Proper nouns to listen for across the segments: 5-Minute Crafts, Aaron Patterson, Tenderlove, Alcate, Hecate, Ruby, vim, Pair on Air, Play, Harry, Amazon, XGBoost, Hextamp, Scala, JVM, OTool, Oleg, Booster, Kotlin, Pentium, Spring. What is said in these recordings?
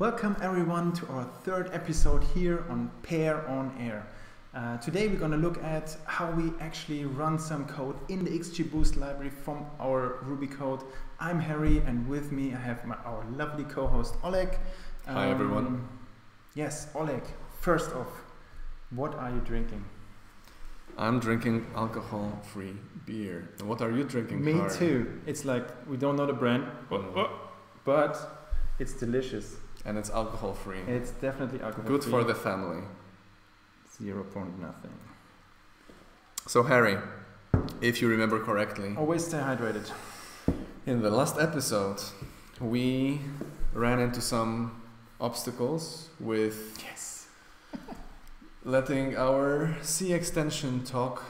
Welcome everyone to our third episode here on Pair on Air. Today we're going to look at how we actually run some code in the XGBoost library from our Ruby code. I'm Harry, and with me I have our lovely co-host Oleg. Hi everyone. Yes, Oleg, first off, what are you drinking? I'm drinking alcohol-free beer. And what are you drinking, Harry? Me too. It's like, we don't know the brand, but it's delicious. And it's alcohol-free. It's definitely alcohol-free. Good for the family. 0.0 nothing. So Harry, if you remember correctly, always stay hydrated. In the last episode, we ran into some obstacles with letting our C extension talk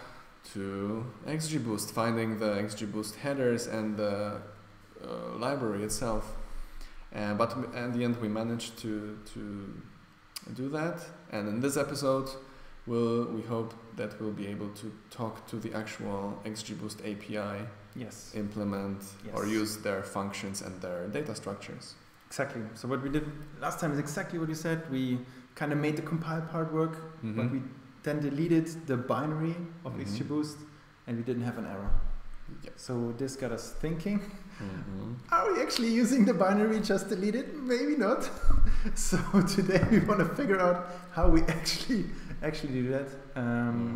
to XGBoost, finding the XGBoost headers and the library itself. But in the end, we managed to do that. And in this episode, we hope that we'll be able to talk to the actual XGBoost API, implement or use their functions and their data structures. Exactly. So what we did last time is exactly what you said. We kind of made the compile part work, but we then deleted the binary of XGBoost, and we didn't have an error. Yeah. So this got us thinking, are we actually using the binary just deleted? Maybe not. So today we want to figure out how we actually do that.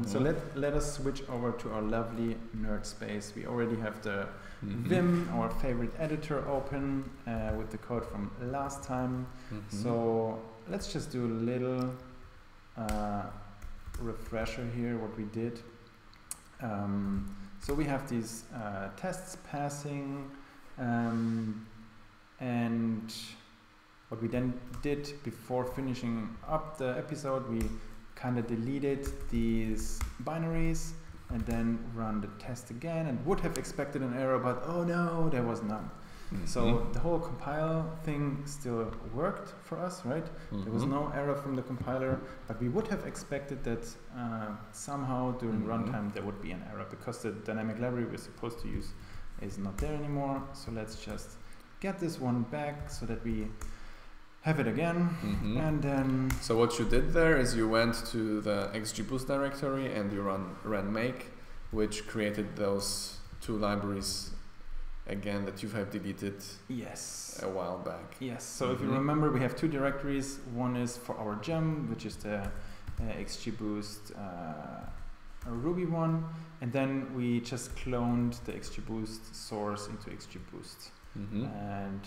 So let us switch over to our lovely nerd space. We already have the vim, our favorite editor, open with the code from last time. So let's just do a little refresher here, what we did. So we have these tests passing, and what we then did before finishing up the episode, we kind of deleted these binaries and then run the test again, and would have expected an error, but oh no, there was none. So the whole compile thing still worked for us, right? There was no error from the compiler, but we would have expected that somehow during runtime there would be an error, because the dynamic library we're supposed to use is not there anymore. So let's just get this one back so that we have it again. And then, so what you did there is you went to the XGBoost directory and you ran make, which created those two libraries again that you have deleted a while back. So if you remember, we have two directories. One is for our gem, which is the XGBoost Ruby one, and then we just cloned the XGBoost source into XGBoost. And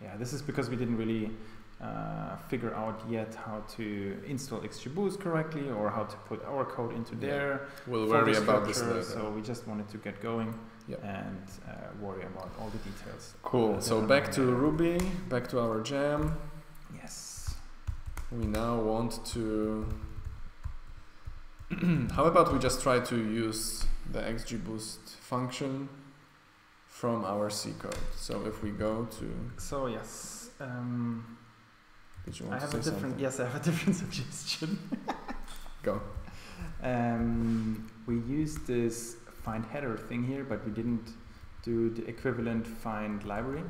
yeah, this is because we didn't really figure out yet how to install XGBoost correctly, or how to put our code into there. We'll worry about this later. So we just wanted to get going and worry about all the details. Cool. So back to Ruby, back to our gem. We now want to... How about we just try to use the XGBoost function from our C code? So if we go to... So I have a different I have a different suggestion. Go. We used this find header thing here, but we didn't do the equivalent find library.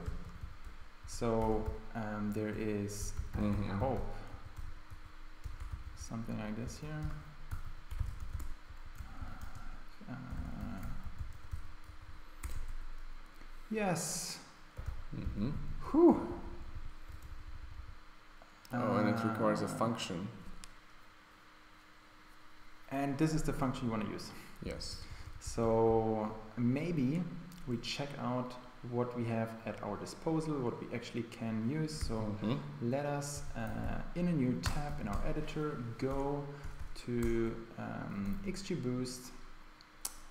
So there is I hope something like this here. Oh, and it requires a function. And this is the function you want to use. So maybe we check out what we have at our disposal, what we actually can use. So let us, in a new tab in our editor, go to XGBoost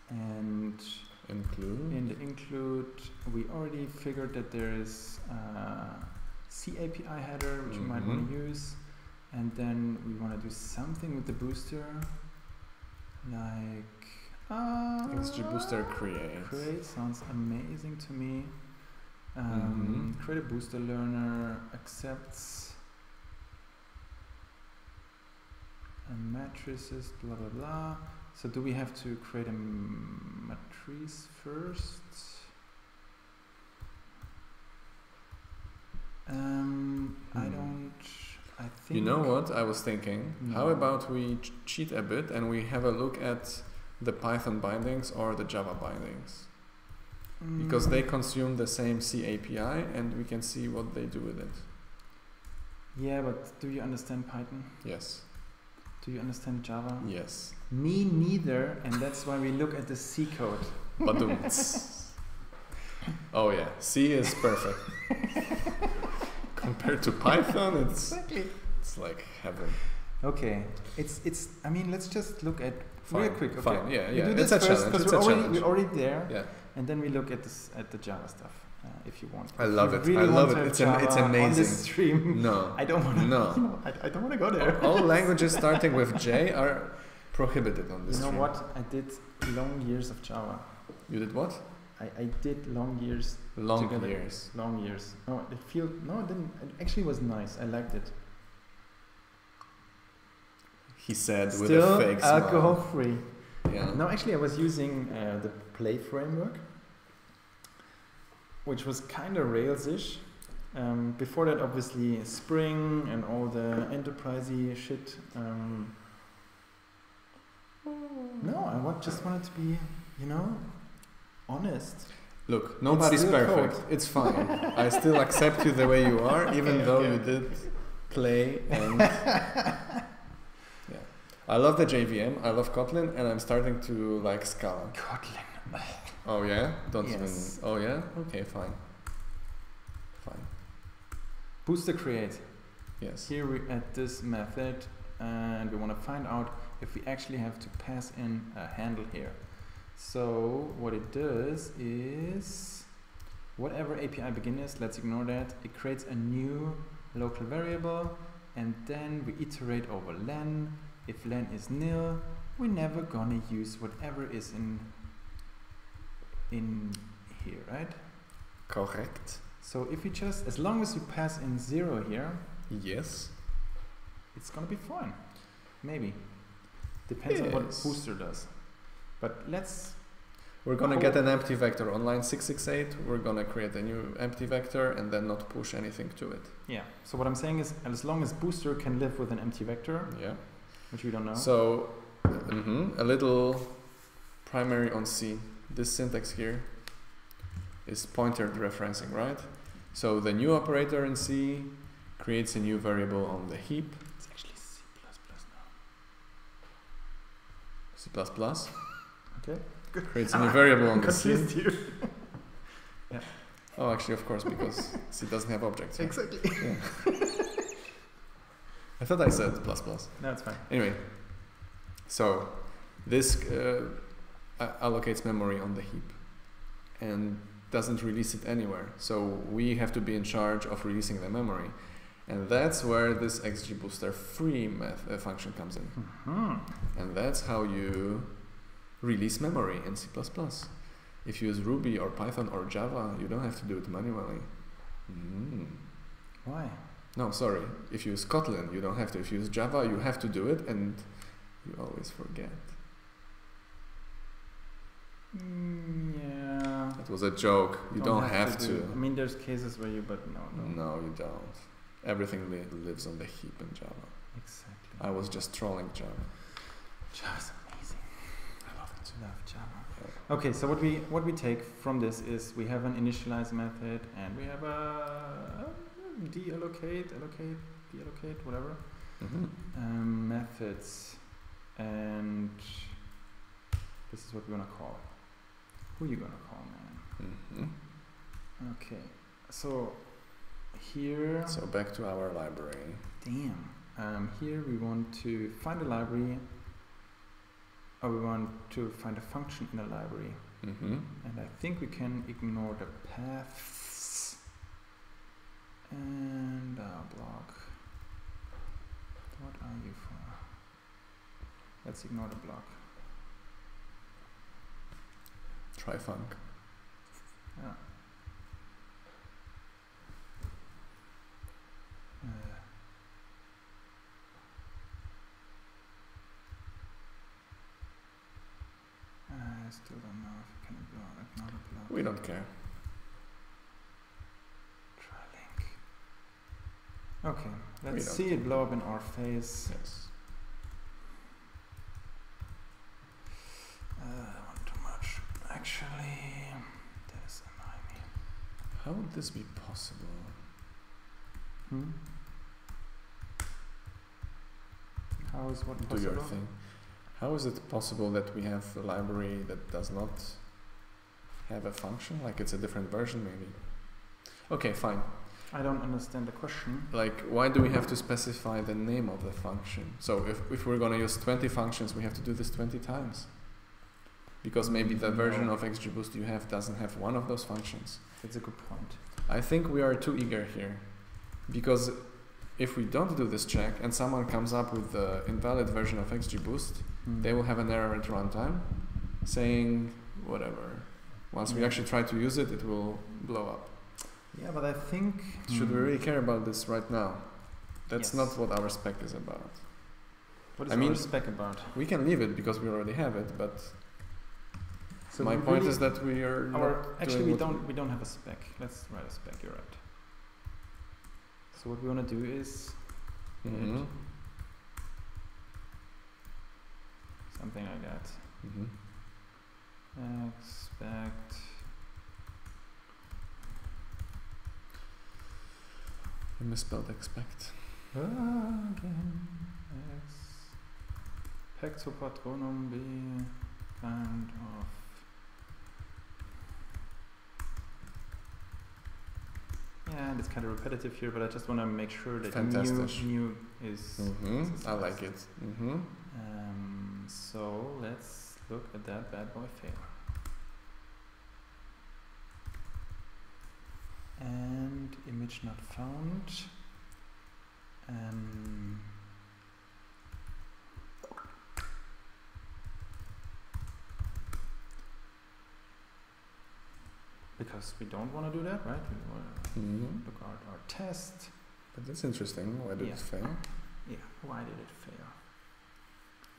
and include. In the include, we already figured that there is C API header, which you might want to use, and then we want to do something with the booster, like XGBooster create. Create sounds amazing to me. Create a booster learner accepts and matrices, blah blah blah. So do we have to create a matrice first? I don't think... You know what I was thinking? No. How about we cheat a bit and we have a look at the Python bindings or the Java bindings? Because they consume the same C API and we can see what they do with it. Yeah, but do you understand Python? Yes. Do you understand Java? Yes. Me neither, and that's why we look at the C code. But oh yeah, C is perfect. Compared to Python, it's exactly. It's like heaven. Okay, it's. I mean, let's just look at real quick. Okay. Fine. Yeah, yeah. It's a challenge. Because we're already there. Yeah. And then we look at this at the Java stuff. If you want, I love it. It's amazing. On this stream. No, I don't want to. No, you know, I don't want to go there. All languages starting with J are prohibited on this. You know stream. What? I did long years of Java. You did what? I did long years. Long together. Years. Long years. No, it feel no. It didn't. It actually was nice. I liked it. He said still with a fake smile. Alcohol free. Yeah. No, actually, I was using the Play framework, which was kind of Rails-ish. Before that, obviously, Spring and all the enterprisey shit. No, I just wanted to be, you know, honest. Look, nobody's perfect. Code. It's fine. I still accept you the way you are, even though you did play. And yeah, I love the JVM. I love Kotlin, and I'm starting to like Scala. Kotlin. Oh yeah? Don't yes. even... Oh yeah? Okay, fine. Fine. Booster create. Yes. Here we at this method and we want to find out if we actually have to pass in a handle here. So what it does is whatever API begin is, let's ignore that, it creates a new local variable and then we iterate over len. If len is nil, we're never gonna use whatever is in here, right? Correct. So if you just, as long as you pass in 0 here, yes, it's gonna be fine. Maybe depends on what booster does. But let's. We're gonna get an empty vector on line 668. We're gonna create a new empty vector and then not push anything to it. Yeah. So what I'm saying is, as long as booster can live with an empty vector, yeah, which we don't know. So a little primary on C. This syntax here is pointer referencing, right? So the new operator in C creates a new variable on the heap. It's actually C++ now. C++? Okay. Good. Creates a new variable on the C. Yeah. Oh, actually, of course, because C doesn't have objects. Right? Exactly. Yeah. I thought I said plus plus. No, it's fine. Anyway, so this... allocates memory on the heap and doesn't release it anywhere. So we have to be in charge of releasing the memory. And that's where this XGBooster free function comes in. And that's how you release memory in C++. If you use Ruby or Python or Java, you don't have to do it manually. Why? No, sorry. If you use Kotlin, you don't have to. If you use Java, you have to do it and you always forget. Yeah. It was a joke. You don't have to. I mean, there's cases where you, but no, you don't. Everything lives on the heap in Java. Exactly. I was just trolling Java. Java's amazing. I love it. Love Java. Yeah. Okay, so what we take from this is we have an initialize method and we have a deallocate, whatever methods, and this is what we're gonna call. Who are you gonna call, man? Okay, so here... So back to our library. Damn. Here we want to find a library, or we want to find a function in a library. And I think we can ignore the paths and our block. What are you for? Let's ignore the block. Try funk. Yeah. I still don't know if you can ignore the block. We don't care. Try link. Okay, let's see it blow up in our face. Yes. Not too much, actually. That is annoying. How would this be possible? Hmm? How is what possible? Do your thing. How is it possible that we have a library that does not have a function? Like it's a different version, maybe. Okay, fine. I don't understand the question. Like, why do we have to specify the name of the function? So if we're going to use 20 functions, we have to do this 20 times. Because maybe the version of XGBoost you have doesn't have one of those functions. That's a good point. I think we are too eager here. Because if we don't do this check and someone comes up with the invalid version of XGBoost, they will have an error at runtime saying whatever. Once we actually try to use it, it will blow up. Yeah, but I think... Should we really care about this right now? That's not what our spec is about. What is our spec about? We can leave it because we already have it, but... So my point really is that we are... Actually, we don't have a spec. Let's write a spec, you're right. So what we want to do is... Something like that. Expect... I misspelled expect. Again. Pecto patronum be kind of. Yeah, and it's kind of repetitive here, but I just want to make sure that new is. I like it. So let's look at that bad boy fail. And image not found. Because we don't want to do that, right? We want to look at our test. But that's interesting. Why did it fail? Yeah, why did it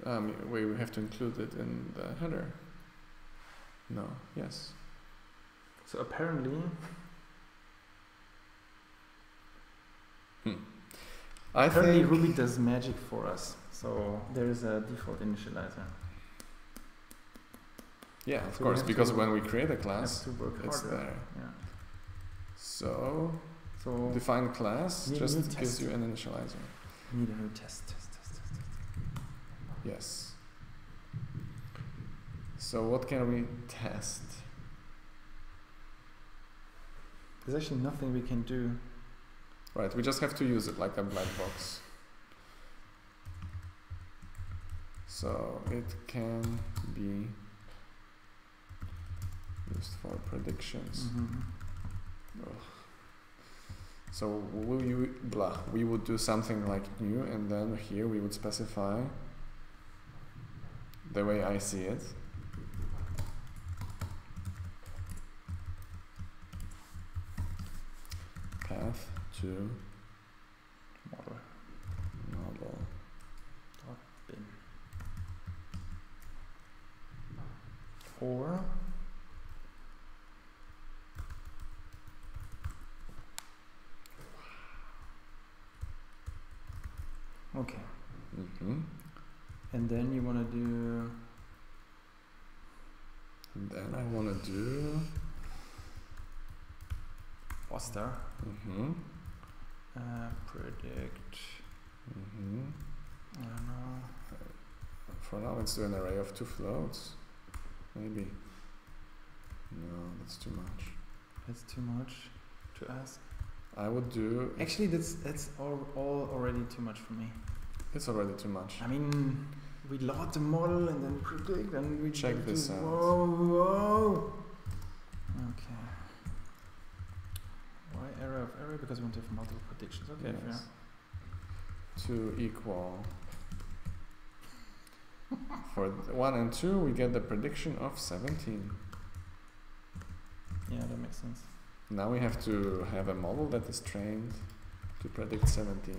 fail? We have to include it in the header. No, yes. So apparently. Apparently Ruby does magic for us, so there is a default initializer. Yeah, of course, because when we create a class, it's there. Yeah. So define class just gives you an initializer. Need a new test. Yes. So what can we test? There's actually nothing we can do. Right, we just have to use it like a black box. So it can be used for predictions. So we would do something like new, and then here we would specify the way I see it. Path to model. Bin. Or okay. And then you wanna do. And then I wanna do. Poster. Predict. I don't know. For now, let's do an array of two floats. Maybe. No, that's too much. That's too much to ask. I would do. Actually, that's all already too much for me. It's already too much. I mean, we load the model and then predict, and we check this out. Whoa! Okay. Why error of error? Because we want to have multiple predictions. Okay, yes. To equal for 1 and 2, we get the prediction of 17. Yeah, that makes sense. Now we have to have a model that is trained to predict 17.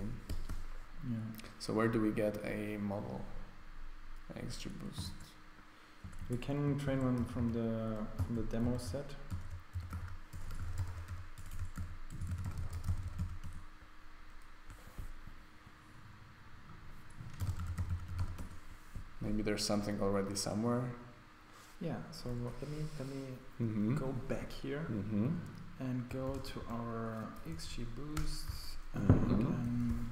Yeah. So where do we get a model? XGBoost. We can train one from the demo set. Maybe there's something already somewhere. Yeah, so let me go back here and go to our XGBoost and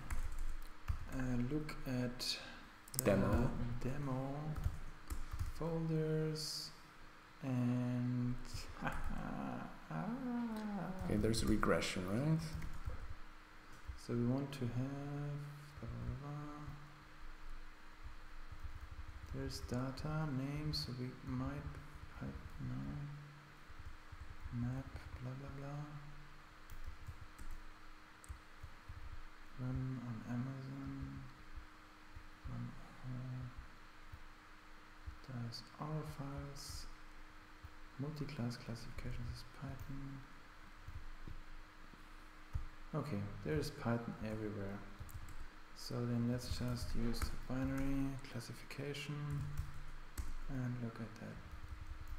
look at the demo folders and okay, there's regression, right? So we want to have there's data, name, so we might map, blah blah blah. Run on Amazon. Run there's our files. Multi-class classification is Python. Okay, there's Python everywhere. So then let's just use the binary classification and look at that.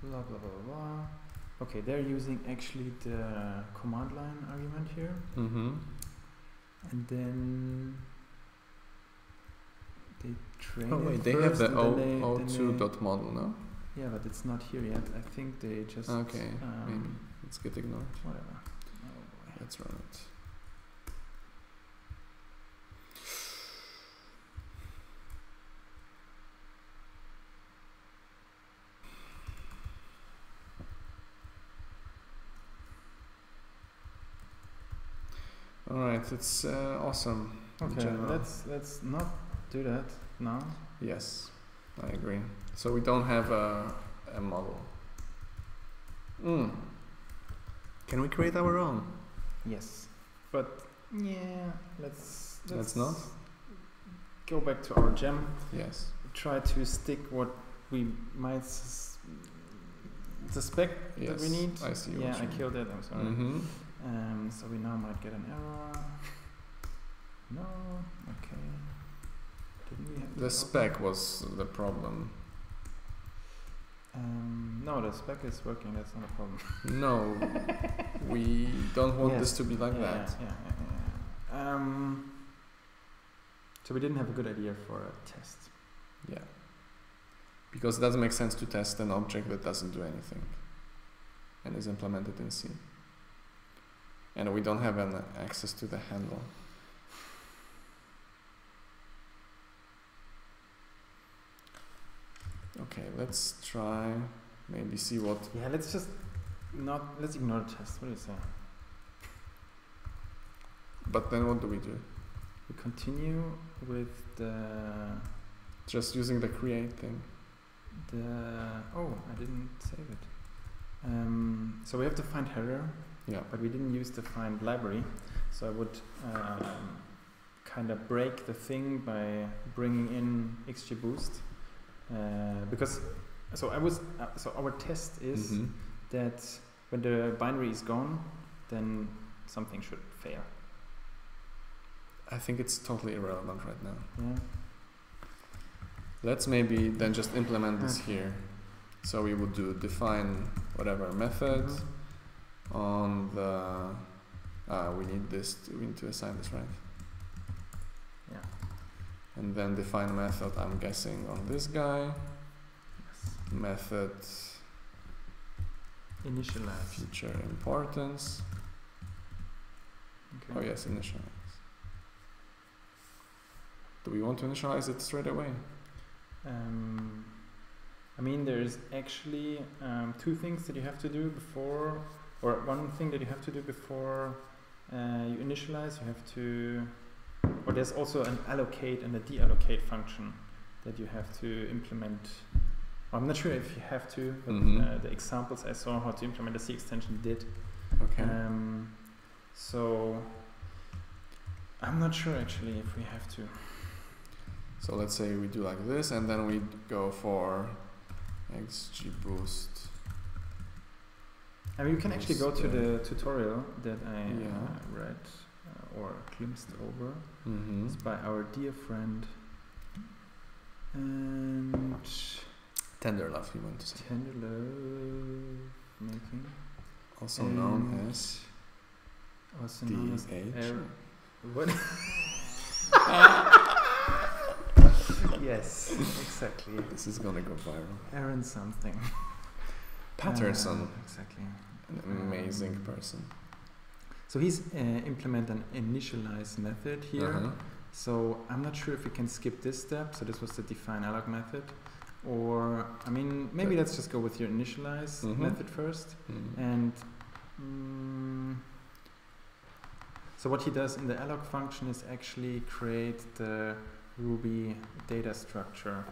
Blah blah blah blah. Okay, they're using actually the command line argument here. And then they train. Oh wait, they have the O2.model, no? Yeah, but it's not here yet. I think they just okay. Maybe it's get ignored. Whatever. Oh boy. Let's run it. All right, it's awesome. Okay, let's not do that now. Yes, I agree. So we don't have a model. Can we create our own? Yes, but yeah, let's not go back to our gem. Yes. Try to stick what we might suspect that we need. I see. Yeah, I killed that. I'm sorry. So we now might get an error. No, okay. Didn't we have the spec was the problem. No, the spec is working. That's not a problem. No, we don't want this to be like that. Yeah. So we didn't have a good idea for a test. Yeah. Because it doesn't make sense to test an object that doesn't do anything, and is implemented in C. And we don't have an access to the handle. Okay, let's try, maybe see what... Yeah, let's just not, let's ignore the test, what do you say? But then what do? We continue with the... Just using the create thing. The... Oh, I didn't save it. So we have to find header. Yeah. But we didn't use the find library, so I would kind of break the thing by bringing in XGBoost because so I was so our test is that when the binary is gone, then something should fail. I think it's totally irrelevant right now. Yeah. Let's maybe then just implement this here. So we would do define whatever method. On the we need this to, we need to assign this, right? Yeah. And then define method, I'm guessing on this guy. Yes. Method initialize feature importance. Okay. Oh yes, initialize. Do we want to initialize it straight away? I mean, there's actually two things that you have to do before. Or one thing that you have to do before you initialize, you have to, or there's also an allocate and a deallocate function that you have to implement. I'm not sure if you have to, but the examples I saw how to implement the C extension did. Okay. So I'm not sure actually if we have to. So let's say we do like this, and then we go for XGBoost. I mean, you can actually go to the tutorial that I read or glimpsed over. It's by our dear friend and Tenderlove, you want to say? Tenderlove making, also and known as DH. What? Yes, exactly. This is gonna go viral. Aaron something. Patterson. Exactly. An amazing person. So he's implement an initialize method here. So I'm not sure if we can skip this step. So this was the define alloc method. Or, I mean, maybe let's just go with your initialize method first. And so what he does in the alloc function is actually create the Ruby data structure.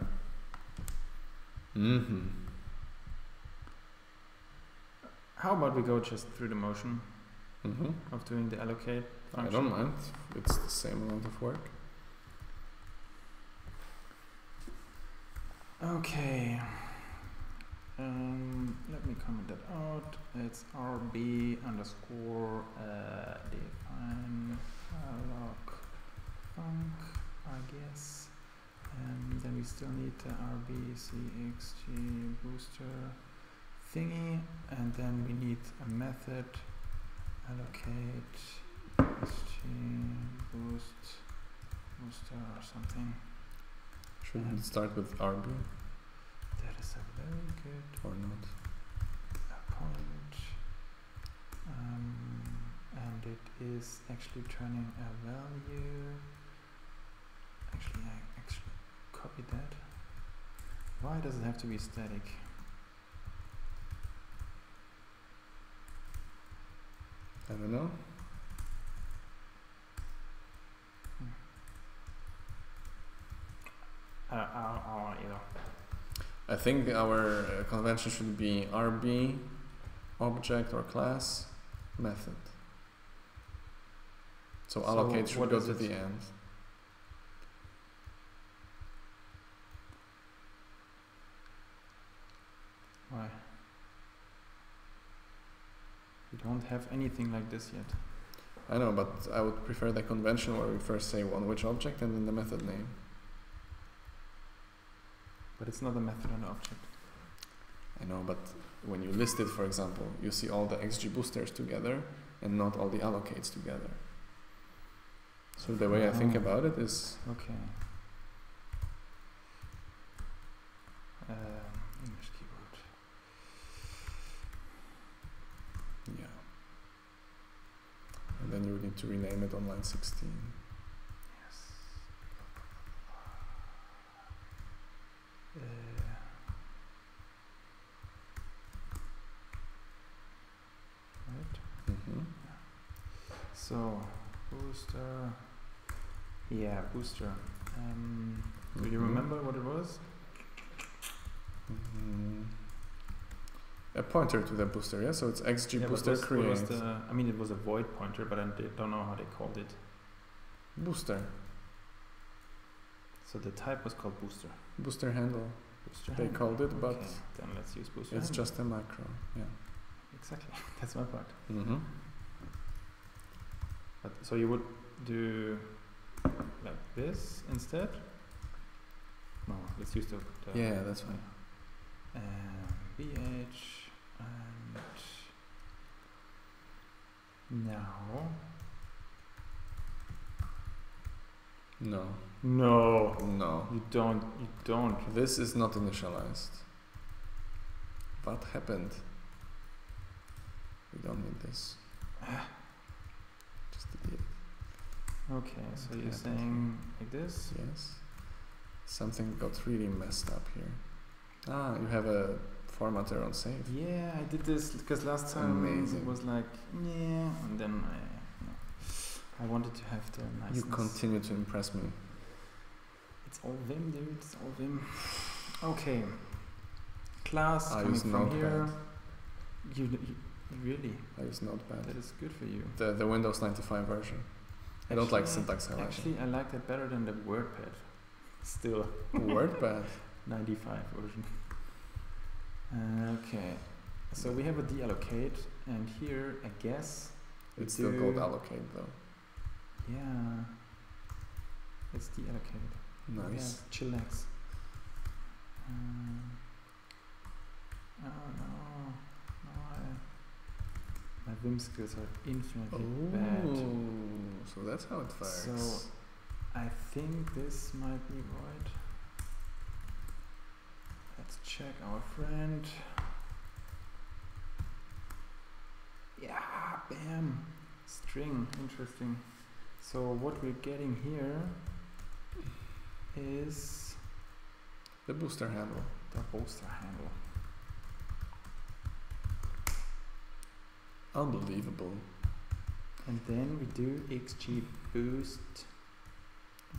How about we go just through the motion of doing the allocate function? I don't mind. It's the same amount of work. Okay. Let me comment that out. It's rb underscore define alloc func, I guess. And then we still need the rbcxg booster thingy, and then we need a method allocate xgboost or something. Shouldn't it start with rb? That is a very good or not point. And it is actually turning a value. Actually, I actually copied that. Why does it have to be static? I don't know. I think our convention should be RB, object or class, method. So allocate should go to the end. Why? We don't have anything like this yet. I know, but I would prefer the convention where we first say on which object and then the method name. But it's not a method on object. I know, but when you list it, for example, you see all the XG boosters together and not all the allocates together. So the way I think about it is... Okay. English keyboard. Yeah. And then you need to rename it on line 16. Right. So booster, yeah, booster. Do you remember what it was? A pointer to the booster, yeah. So it's XG booster create. I mean, it was a void pointer, but I don't know how they called it. Booster. So the type was called booster. Booster handle. Booster they handle. Called it, but okay. Then let's use booster. It's handle. Just a macro. Yeah. Exactly. That's my part. But so you would do like this instead. No, let's use the yeah, that's fine. BH, and now. No. No. No. You don't. This is not initialized. What happened? We don't need this. Just delete it. Okay, so you're saying like this? Yes. Something got really messed up here. Ah, you have a formatter on save. Yeah, I did this because last time it was like, yeah, and then I wanted to have the niceness. You continue to impress me. It's all vim, dude. It's all vim. Okay. Class coming from here. You really? I use Notepad. That is good for you. The Windows 95 version. Actually, I don't like syntax highlighting. Actually, I like that better than the WordPad. Still. WordPad? 95 version. Okay. So we have a deallocate, and here I guess it's still called allocate though. Yeah, it's deallocated. Nice. Yeah, chillax. Oh no, my vim skills are infinitely bad. So that's how it fires. So I think this might be void. Let's check our friend. Yeah, bam, string, interesting. So what we're getting here is the booster handle, Unbelievable. And then we do XGBoost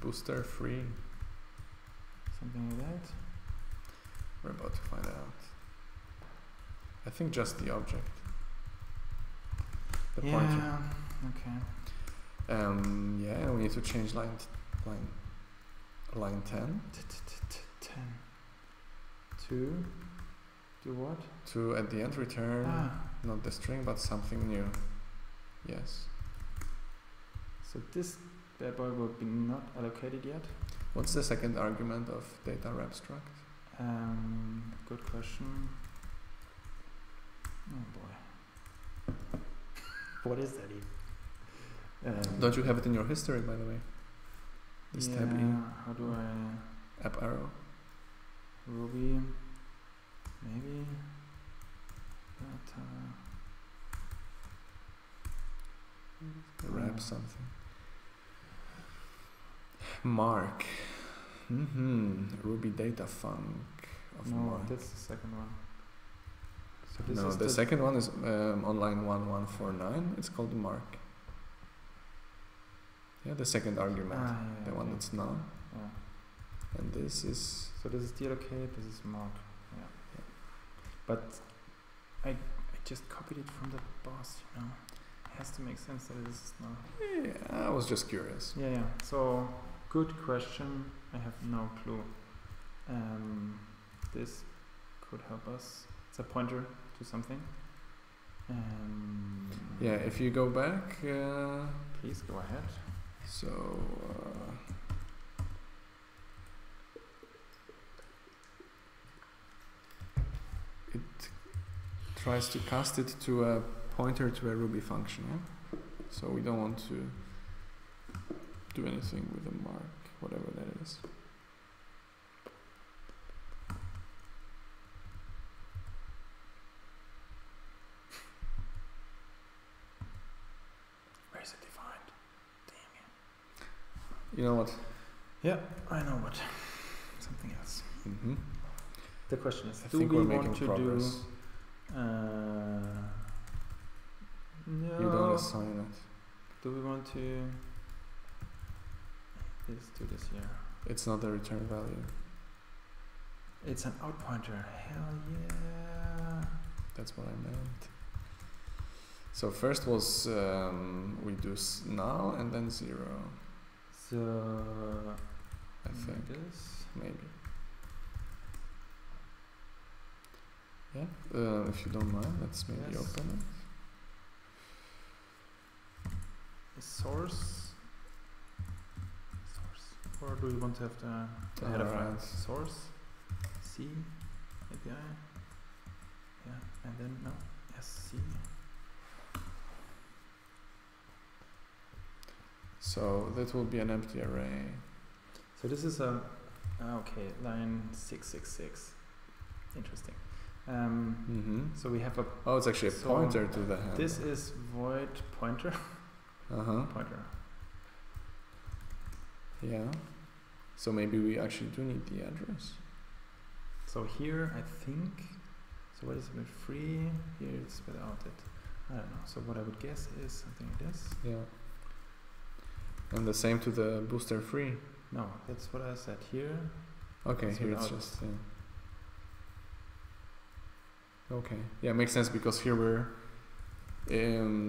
booster free, something like that. We're about to find out. I think just the object. The pointer. Okay. Yeah, we need to change line 10. 10. To do what? To at the end return not the string but something new. Yes. So this bad boy will be not allocated yet. What's the second argument of data abstract? Good question. Oh boy. What is that even? Don't you have it in your history, by the way? This tab E. How do I? Up arrow. Ruby. Maybe. Wrap something. Mark. Ruby data func of mark. That's the second one. So this is the second one is on line 1149. It's called mark. Yeah, the second argument, the one that's none. Yeah. And this is. So this is deallocate. This is mark. Yeah. But I just copied it from the boss, you know. Has to make sense that it is not. Yeah, I was just curious. Yeah, yeah. So, good question. I have no clue. This could help us. It's a pointer to something. Yeah, if you go back. Please go ahead. So. It tries to cast it to a pointer to a Ruby function, yeah? So we don't want to do anything with a mark, whatever that is. Where is it defined? Damn it. You know what? Yeah, I know what. Something else. The question is, do we want to progress. Do no. You don't assign it. Do we want to do this here? It's not a return value. It's an out pointer. Hell yeah. That's what I meant. So first was we do null and then 0. So I think this maybe. Yeah. If you don't mind, let's maybe open it. Source, or do we want to have the header file? Source, C, API, yeah, and then no, SC. So that will be an empty array. So this is a okay, line 666. Interesting. So we have a it's actually a pointer to the handle. This is void pointer. Pointer. Yeah. So maybe we actually do need the address. So here I think. So what is with free? Here it's without it. I don't know. So what I would guess is something like this. Yeah. And the same to the booster free. No, that's what I said here. Okay, it's here it's just. Yeah. Okay. Yeah, makes sense because here we're.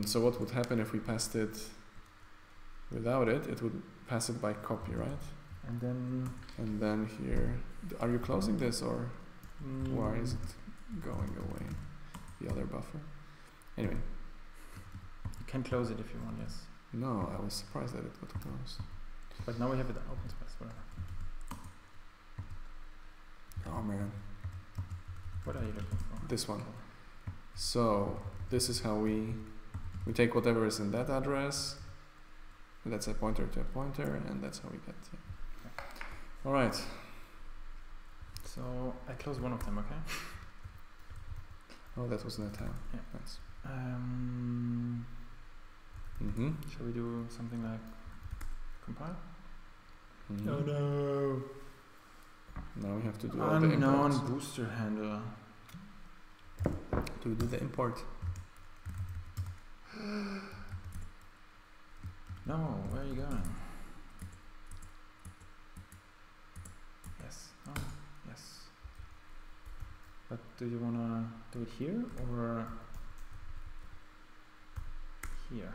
So what would happen if we passed it without it? It would pass it by copy, right? And then. And then here, are you closing this or why is it going away? The other buffer. Anyway, you can close it if you want. Yes. No, I was surprised that it got closed. But now we have it open space. Whatever. Oh man. What are you looking for? This one. So. This is how we take whatever is in that address. That's a pointer to a pointer, and that's how we get. All right. So I close one of them, okay? Oh, that was an attack. Yeah. Nice. Shall we do something like compile? No, no. Now we have to do all the imports. Unknown booster handler. To do the import. No, where are you going? Yes. Oh, yes. But do you wanna do it here or here?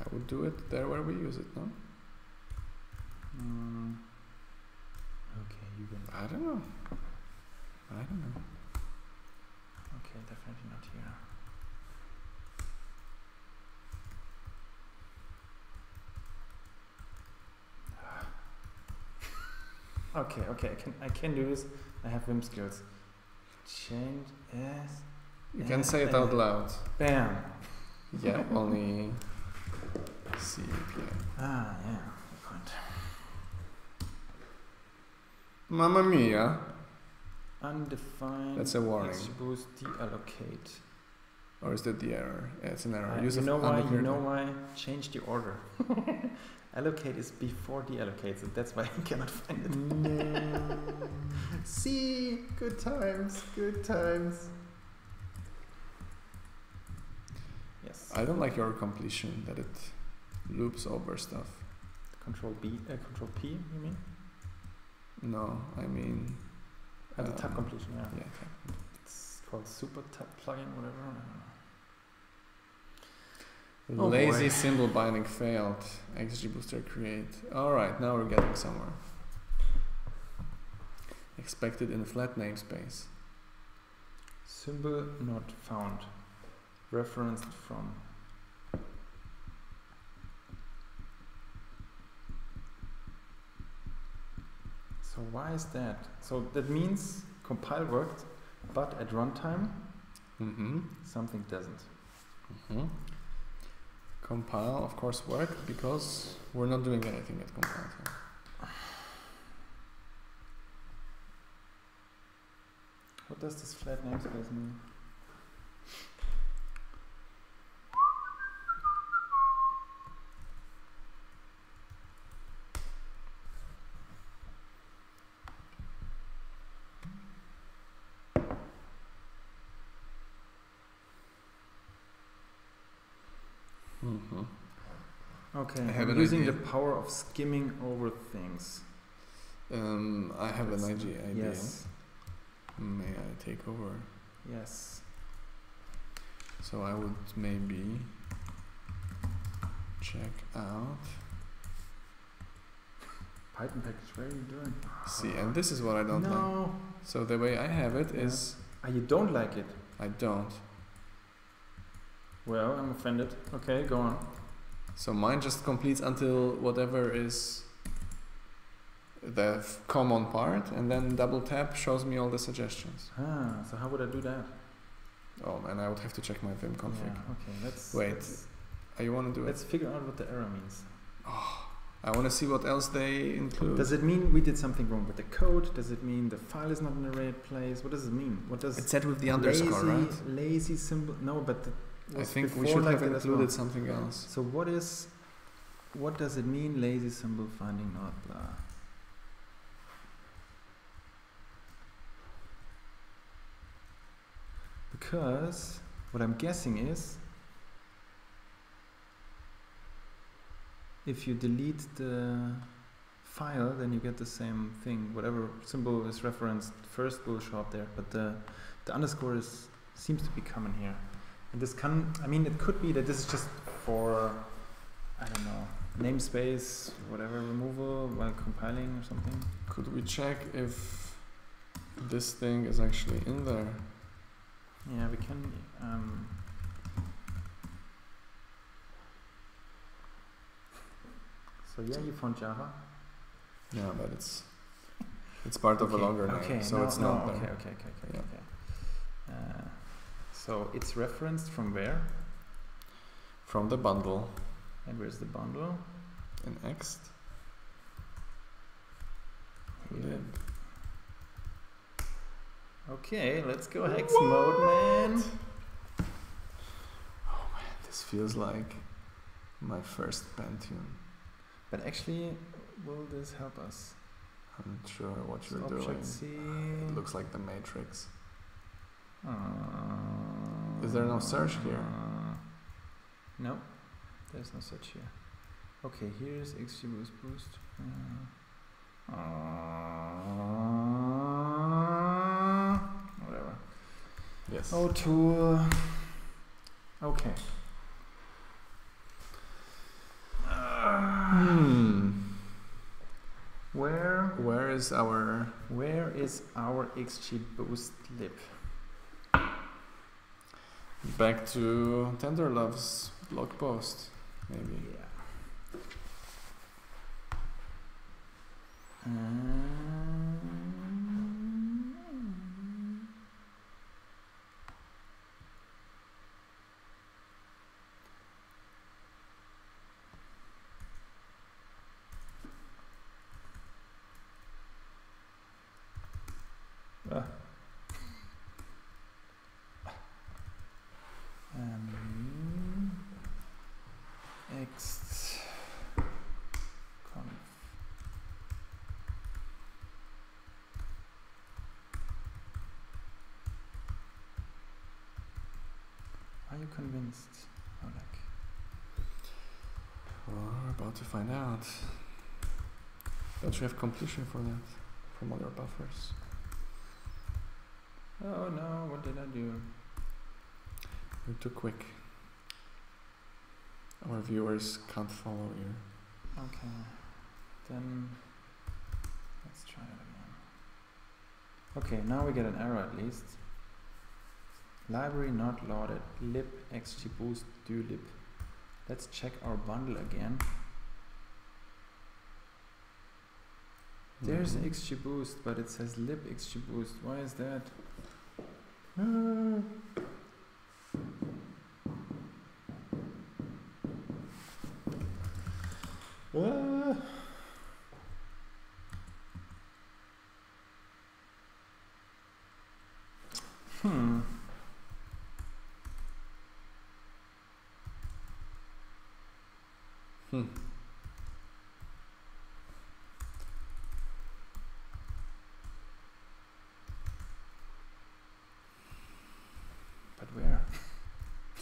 I would do it there where we use it, no? Okay, you can. I don't know. I don't know. Okay, definitely not here. Okay, okay, I can do this. I have vim skills. Change as. You can say it out loud. Bam. Yeah, only. C P. Ah, yeah. Good point. Mamma mia. Undefined. That's a warning. XGBoost deallocate. Or is that the error? Yeah, it's an error. You know why? You know why? Change the order. Allocate is before deallocate, so that's why I cannot find it. No. See, good times, good times. Yes. I don't like your completion that it loops over stuff. Control B, Control P, you mean? No, I mean. At the tab completion, yeah. Yeah, tab. It's called super tab plugin, whatever. I don't know. Oh, lazy boy. Symbol binding failed. XGBooster create. Alright, now we're getting somewhere. Expected in flat namespace. Symbol not found. Referenced from. So why is that? So that means compile worked, but at runtime, something doesn't. Compile, of course, worked because we're not doing anything at compile time. What does this flat namespace mean? Okay, I'm using the power of skimming over things. I have an idea. Yes. May I take over? Yes. So I would maybe check out Python package. What are you doing? See, and this is what I don't like. So the way I have it is. You don't like it? I don't. Well, I'm offended. Okay, go on. So mine just completes until whatever is the common part, and then double tap shows me all the suggestions. Ah, so how would I do that? Oh, and I would have to check my vim config. Yeah, okay, let's figure out what the error means. Oh, I want to see what else they include. Does it mean we did something wrong with the code? Does it mean the file is not in the right place? What does it mean? What does it's set with the underscore, right? Lazy symbol. No, but. I think we should have included something else. So what does it mean, lazy symbol finding not blah? Because what I'm guessing is if you delete the file, then you get the same thing. Whatever symbol is referenced first will show up there, but the underscore seems to be common here. And this can, I mean, it could be that this is just for, I don't know, namespace, whatever, removal while compiling or something. Could we check if this thing is actually in there? Yeah, we can. So yeah, you found Java. Yeah, but it's part of a longer name, so it's not there. Okay. So it's referenced from where? From the bundle. And where's the bundle? In Ext. Vim. Okay, let's go hex mode, man. Oh man, this feels like my first Pentium. But actually, will this help us? I'm not sure what you're doing. C. It looks like the matrix. Is there no search here? No, there's no search here. Okay, here's XGBoost boost. Whatever. Yes. Oh, tool. Okay. Where is our XGBoost lib? Back to Tenderlove's blog post, maybe. Yeah. Convinced, Oleg? We're about to find out. Don't you have completion for that from other buffers? Oh no, what did I do? You're too quick. Our viewers can't follow you. Okay, then let's try it again. Okay, now we get an error at least. Library not loaded, lib xgboost do lib. Let's check our bundle again. There's xgboost, but it says lib xgboost. Why is that?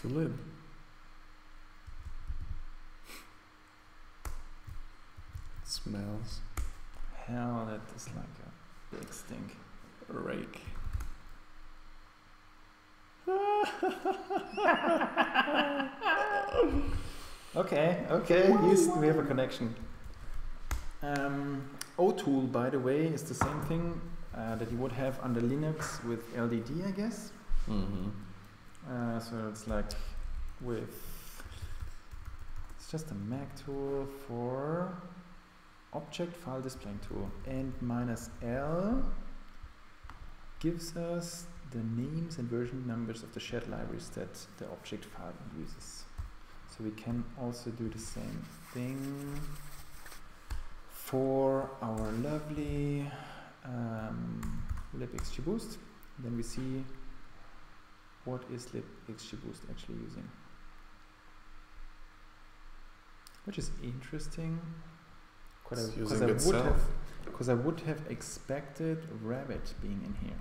To lib. It smells. Hell, that is like a big stink. Rake. Okay, we have a connection. OTool, by the way, is the same thing that you would have under Linux with LDD, I guess. So it's like it's just a Mac tool for object file displaying tool, and -L gives us the names and version numbers of the shared libraries that the object file uses. So we can also do the same thing for our lovely libxgboost. Then we see what is libxgboost actually using, which is interesting, because I would have expected Rabbit being in here,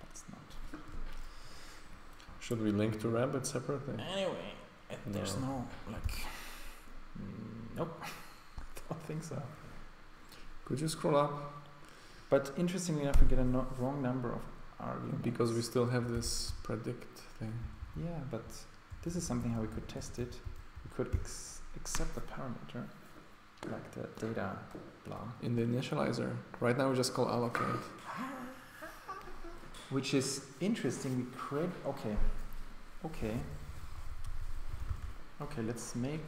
but it's not. Should we link to Rabbit separately? Anyway, there's no nope. I don't think so. Could you scroll up? But interestingly enough, we get a wrong number of arguments. Because we still have this predict thing. Yeah, but this is something how we could test it. We could accept the parameter, like the data blah. In the initializer. Right now we just call allocate. Which is interesting. We create. Okay, let's make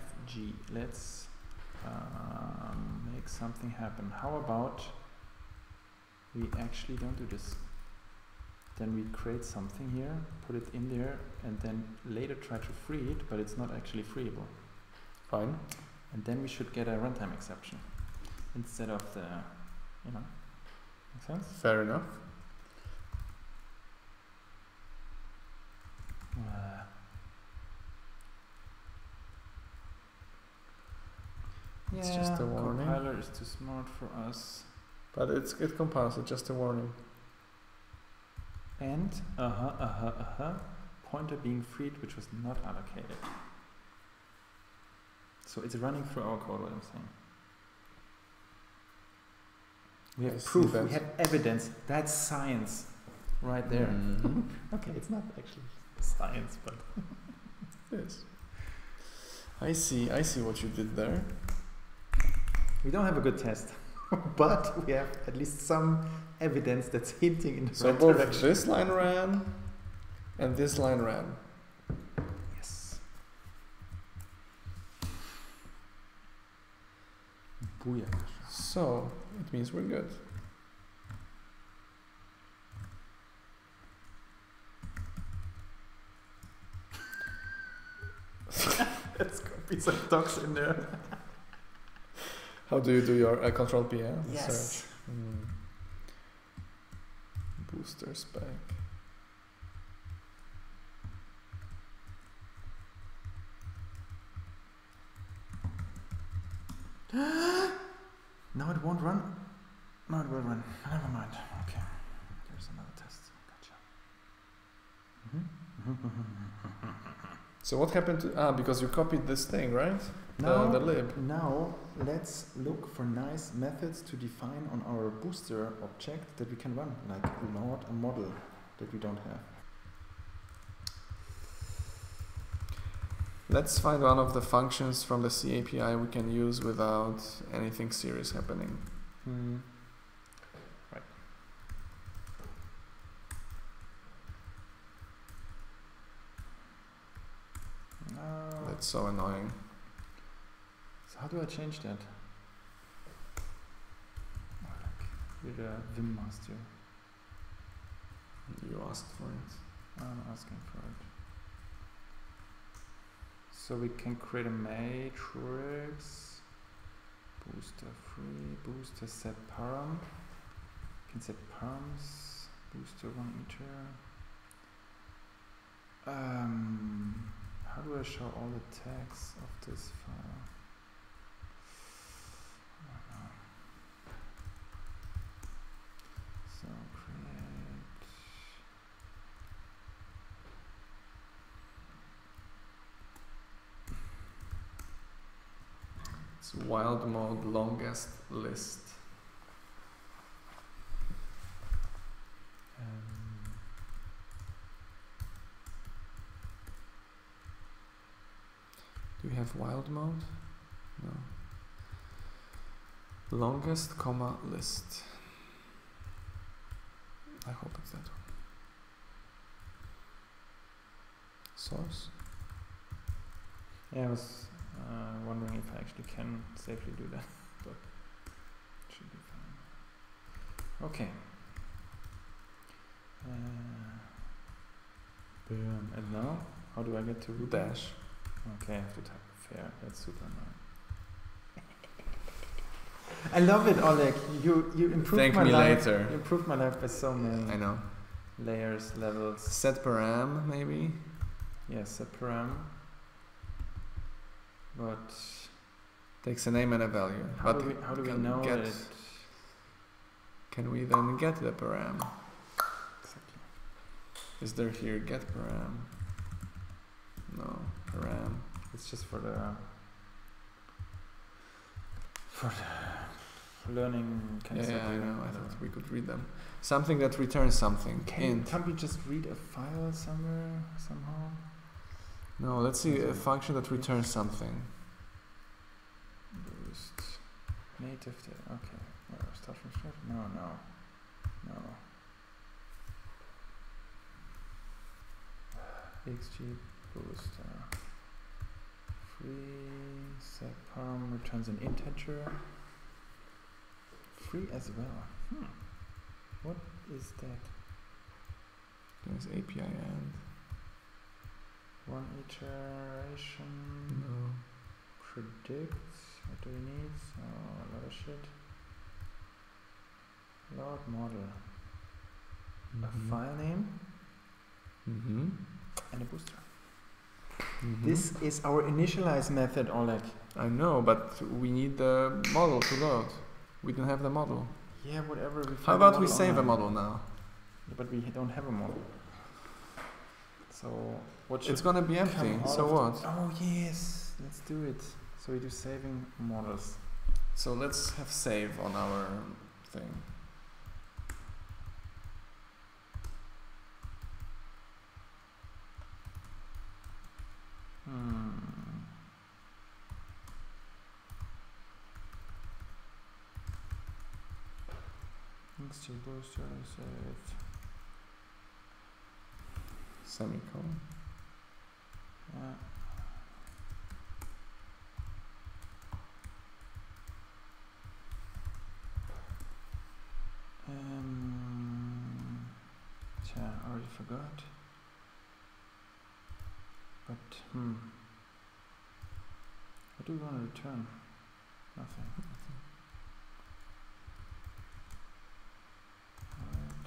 FG. Let's make something happen. How about we actually don't do this? Then we create something here, put it in there, and then later try to free it, but it's not actually freeable. Fine. And then we should get a runtime exception instead of the, you know, make sense? Fair enough. It's just a warning. Compiler is too smart for us. But it compiles, it's just a warning. And pointer being freed, which was not allocated. So it's running through our code, what I'm saying. We have proof, we have evidence. That's science right there. Mm-hmm. Okay, it's not actually science, but it is. I see what you did there. We don't have a good test, but we have at least some evidence that's hinting in the right direction. So both this line ran and this line ran. Yes. Booyah. So it means we're good. There's gonna be some docs in there. How do you do your control P? Yeah? Yes. Booster spec. Now it won't run. No, it will run. Never mind. Okay. There's another test. Gotcha. So what happened to, because you copied this thing, right? Now, the lib. Now let's look for nice methods to define on our booster object that we can run, like load a model that we don't have. Let's find one of the functions from the C API we can use without anything serious happening. That's so annoying. So how do I change that? You're the vim master. You asked for it. I'm asking for it. So we can create a matrix. Booster free, booster set param. You can set params. Booster 1 meter. How do I show all the tags of this file? So create. It's wild mode longest list. Do we have wild mode? No. Longest comma list. I hope it's that one. Source? Yeah, I was wondering if I actually can safely do that, but it should be fine. Okay. Boom. And now, how do I get to Ruby? Dash. Okay, I have to type fair. That's super nice. I love it, Oleg. You improved my life. Thank me later. You improved my life by so many. I know. Layers, levels. Set param, maybe. Yeah, set param. But takes a name and a value. How do we know it? Can we then get the param? Exactly. Is there here get param? No. Param. It's just for the learning kind of stuff. Yeah, I know. I thought we could read them. Something that returns something. Can't we just read a file somewhere, somehow? No, let's see a function that returns something. Boost. Native. Okay. Start from start. No. XGBoost. Free set param returns an integer. Free as well. What is that? There's API and 1 iteration. No. predicts what do we need? A lot of shit. Load model. A file name and a booster. This is our initialize method, Oleg. I know, but we need the model to load. We don't have the model. Yeah, whatever. How about we save a model now? Yeah, but we don't have a model. So what? It's gonna be empty. So what? Oh yes, let's do it. So we do saving models. So let's have save on our thing. XGBoost, semicolon. Yeah. Yeah, I already forgot. But what do we want to return? Nothing. Alright.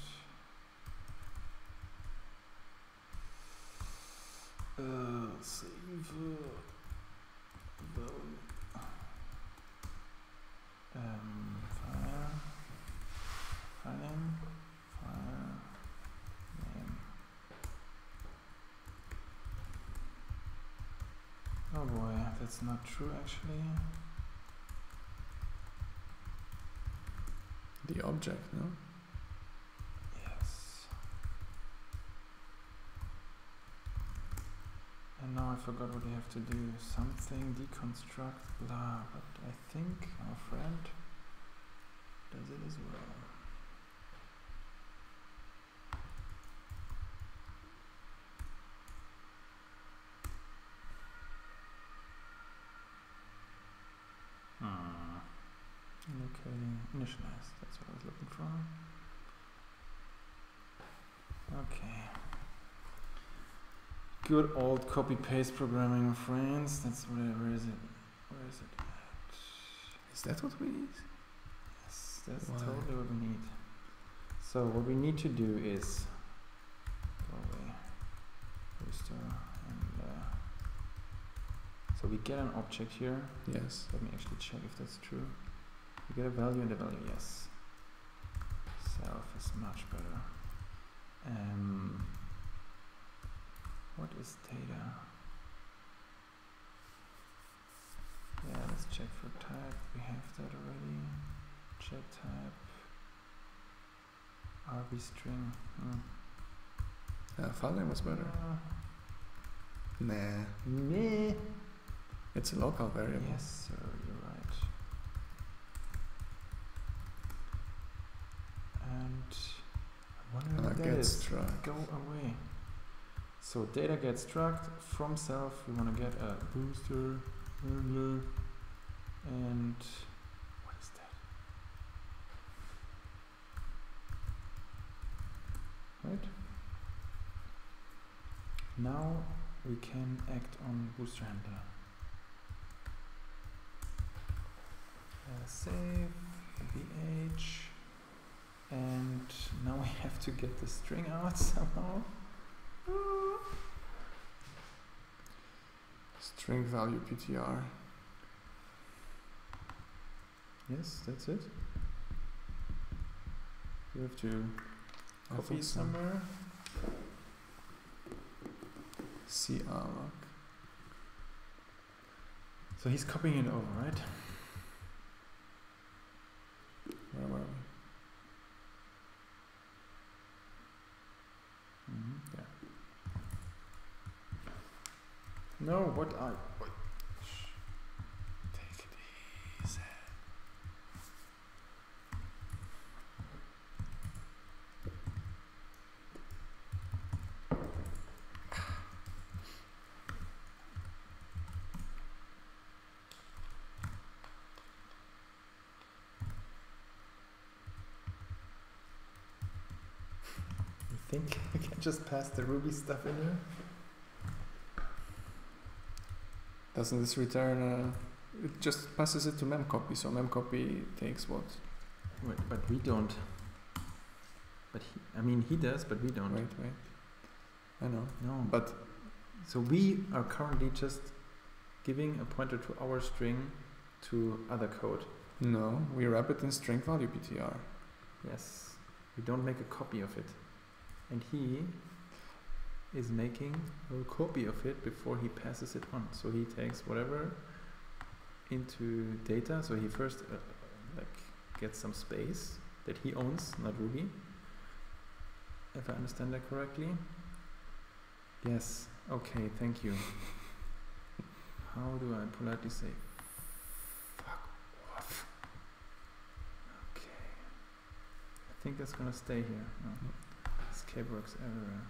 Save the file name. Oh boy, that's not true actually. The object, no? Yes. And now I forgot what we have to do. Something, deconstruct, blah. But I think our friend does it as well. Initialize, that's what I was looking for. Okay. Good old copy-paste programming, friends. That's what it, where is it? Where is it at? Is that what we need? Yes, that's totally what we need. So what we need to do is go away. Restore and so we get an object here. Yes. Let me actually check if that's true. You get a value and a value, yes. Self is much better. What is data? Yeah, let's check for type. We have that already. Check type. RB string. File name was better. Nah. Meh. It's a local variable. Yes, sir, you're right. And I wonder what that is. Go away. So data gets struct from self. We want to get a booster. And what is that? Right. Now we can act on booster handler. Save bh. And now we have to get the string out somehow. String value PTR. Yes, that's it. You have to copy somewhere. CR. So he's copying it over, right? Where were we? Yeah. No, what I... Take it easy. Think I can just pass the Ruby stuff in here? Doesn't this return it just passes it to memcpy. So memcpy takes what? Wait, but we don't. But he, I mean, he does, but we don't. Wait. I know. No. But so we are currently just giving a pointer to our string to other code. No, we wrap it in string value PTR. Yes. We don't make a copy of it. And he is making a copy of it before he passes it on. So he takes whatever into data. So he first like gets some space that he owns, not Ruby, if I understand that correctly. Yes. Okay, thank you. How do I politely say fuck off? Okay. I think that's gonna stay here. No. Escape works everywhere.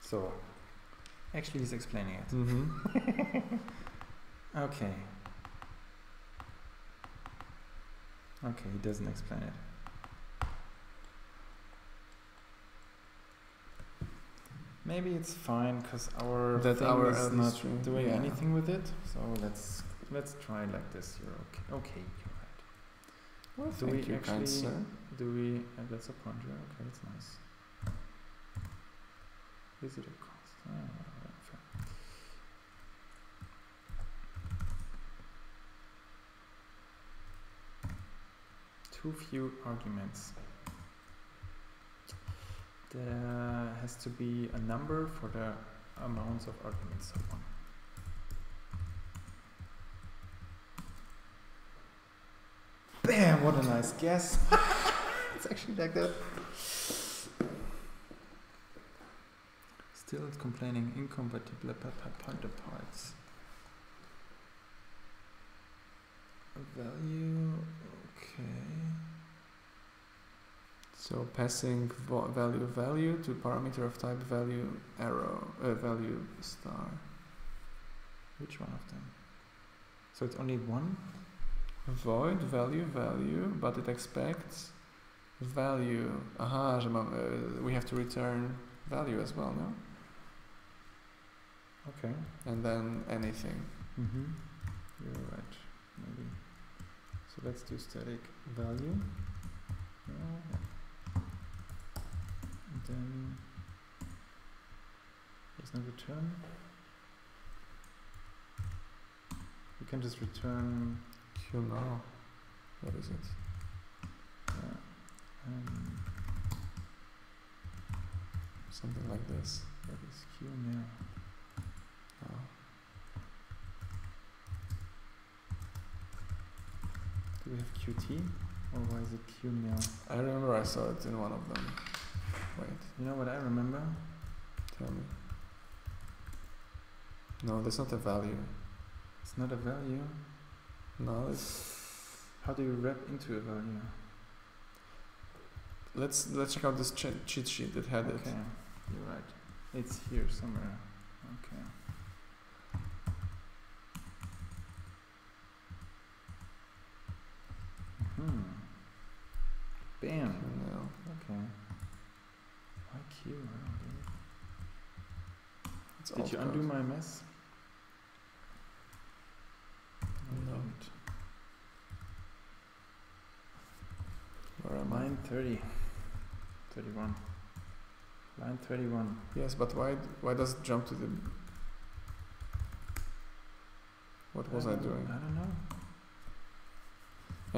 So, actually he's explaining it. Mm-hmm. Okay. Okay, he doesn't explain it. Maybe it's fine because our thing is not doing anything with it. So let's try like this. You're okay. Okay, you're right. Well, do thank we you actually? Kind sir. Do we? That's a pointer. Okay, that's nice. Is it a constant? Oh, too few arguments. There has to be a number for the amounts of arguments. So one. Bam! What a nice guess. It's actually like that. Still, it's complaining incompatible counterparts. Value. Okay. So passing value to parameter of type value arrow value star. Which one of them? So it's only one. Void value, but it expects value. Aha, we have to return value as well, no? Okay. And then anything. Mm-hmm. You're right, maybe. So let's do static value. And then there's no return. You can just return. No, what is it? Something like this. That is Q now. Oh. Do we have QT or why is it Q now? I remember I saw it in one of them. Wait. You know what I remember? Tell me. No, that's not a value. It's not a value. No, it's how do you wrap into a value? Let's check out this cheat sheet that had it. Okay, you're right. It's here somewhere. Okay. Mm-hmm. Bam. No. Okay. Why Q? Did you undo my mess? Where am I? Line 30, 31. Line 31. Yes, but why does it jump to the? What was I doing? I don't know.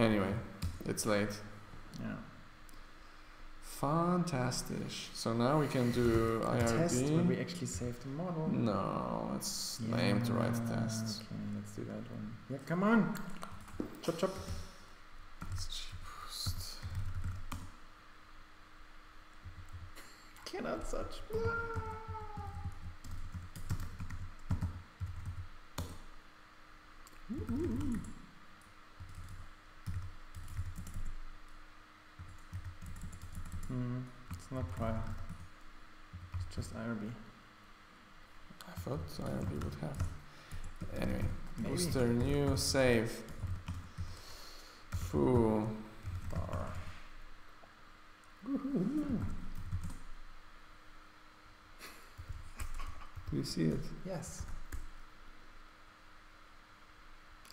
Anyway, it's late. Yeah. Fantastic. So now we can do IRB. Test when we actually save the model. No, it's lame to write tests. Okay, let's do that one. Yeah, come on. Chop chop. XGBoost. Cannot such. It's not prior. It's just IRB. I thought IRB would have. Anyway, booster new save. Foo bar. we see it? Yes.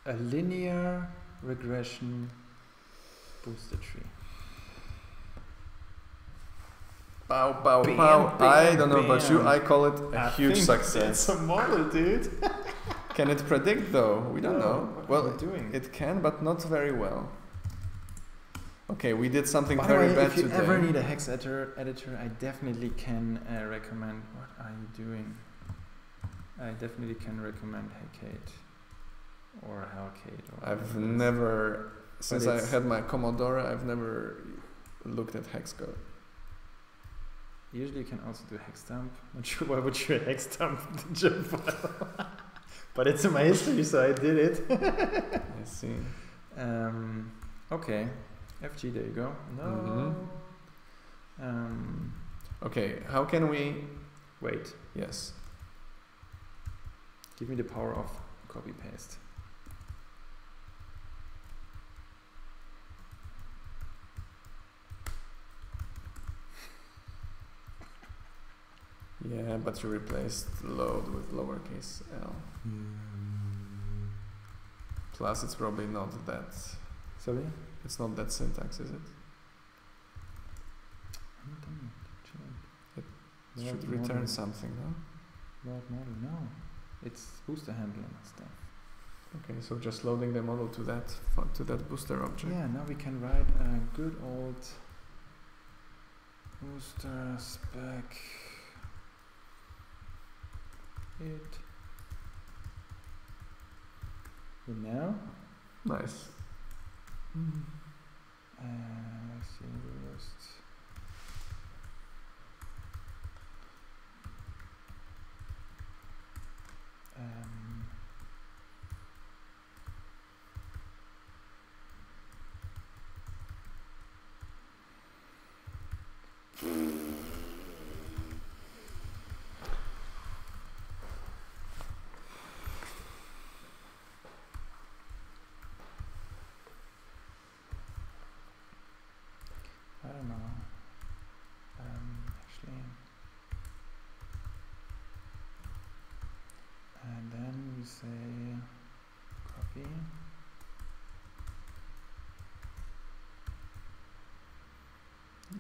A linear regression booster tree. Pow, pow, pow. I don't know about you, I call it a huge success. It's a model, dude. Can it predict though? We don't know. What are we doing? It can, but not very well. Okay, we did something very bad today. If you ever need a hex editor, I definitely can recommend. What are you doing? I definitely can recommend Hecate or Alcate. I've never, since I had my Commodore, I've never looked at hex code. Usually you can also do Hextamp. Not sure why would you Hextamp the gem file. But it's in my history, so I did it. I see. Okay. FG, there you go. No. Mm-hmm. Okay, how can we... Wait. Yes. Give me the power of copy-paste. Yeah, but you replaced load with lowercase l. Mm. Plus, it's probably not that. Sorry? It's not that syntax, is it? It should return something, no? Load model, no. It's booster handling and stuff. Okay, so just loading the model to that booster object. Yeah, now we can write a good old booster spec. It you know? Nice. Let's see, we just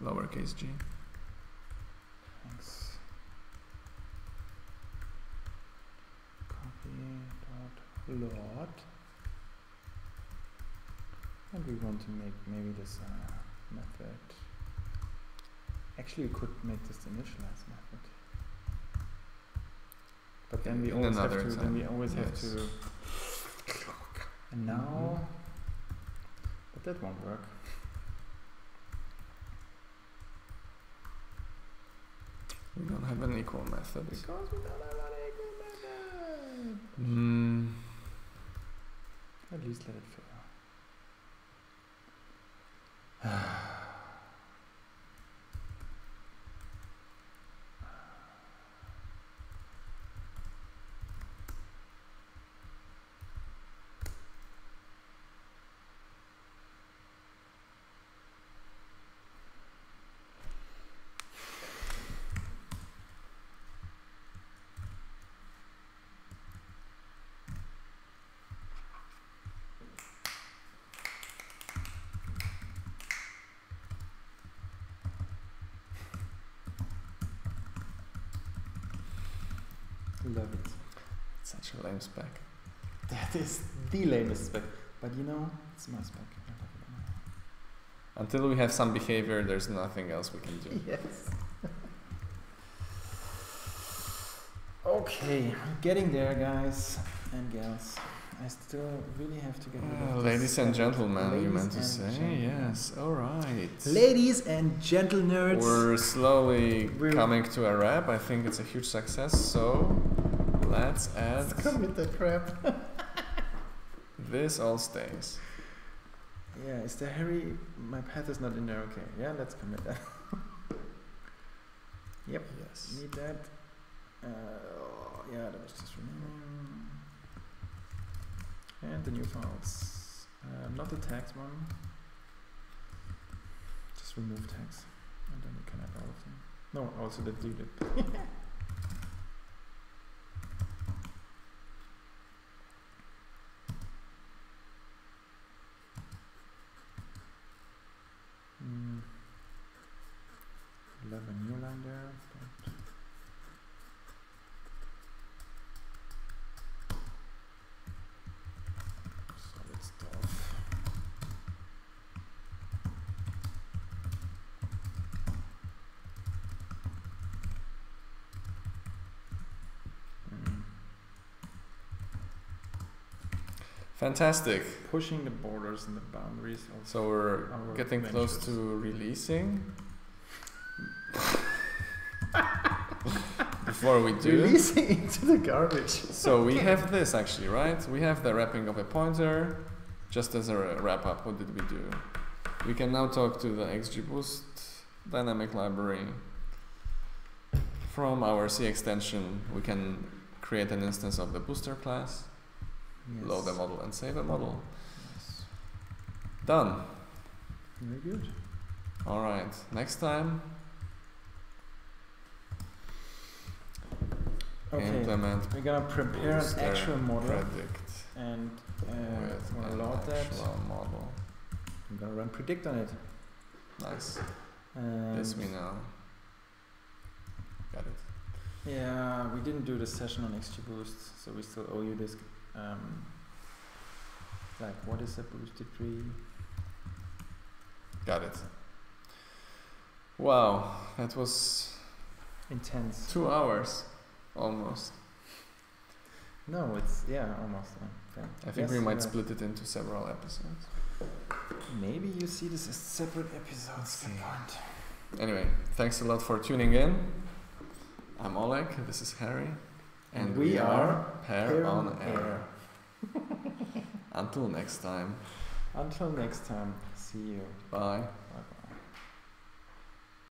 lowercase g. Thanks. Copy dot load. And we want to make maybe this method. Actually, we could make this initialize method. But then we always have to. Then we always have to. And now, but that won't work. We don't have an equal method. Because we don't have an equal method! Mm. At least let it fail. Love it. It's such a lame spec. That is the lamest spec. But you know, it's my spec. I love it. Until we have some behavior, there's nothing else we can do. Yes. Okay, getting there, guys and gals. I still really have to get rid of ladies and gentlemen, you meant to say. Yes, all right. Ladies and gentle nerds. We're slowly coming to a wrap. I think it's a huge success, so let's add... Let's commit the crap. This all stays. Yeah, is there Harry? My path is not in there. Okay, yeah, let's commit that. Yep, yes. Need that. Yeah, that was just remembering. And the new files, not the tags one, just remove tags and then you can add all of them. No, also the deleted. love a new line there. Solid stuff. Fantastic. Pushing the borders and the boundaries. So we're getting close to releasing. Before we do, releasing into the garbage. So we have this actually, right? We have the wrapping of a pointer. Just as a wrap up, what did we do? We can now talk to the XGBoost dynamic library. From our C extension, we can create an instance of the booster class. Yes. Load a model and save a model. Yes. Done. Very good. All right. Next time. Okay. Implement. We're gonna prepare an actual model. Predict. And we're gonna load that. Model. I'm gonna run predict on it. Nice. And yes, we know. Got it. Yeah, we didn't do the session on XGBoost, so we still owe you this. Like what is a boosted tree? Got it. Wow, that was intense. 2 hours almost. No, it's almost. Okay. I think we might split it into several episodes. Maybe you see this as separate episodes. Anyway, thanks a lot for tuning in. I'm Oleg, this is Harry. And we are Pair on Air. Until next time. See you. Bye. Bye-bye.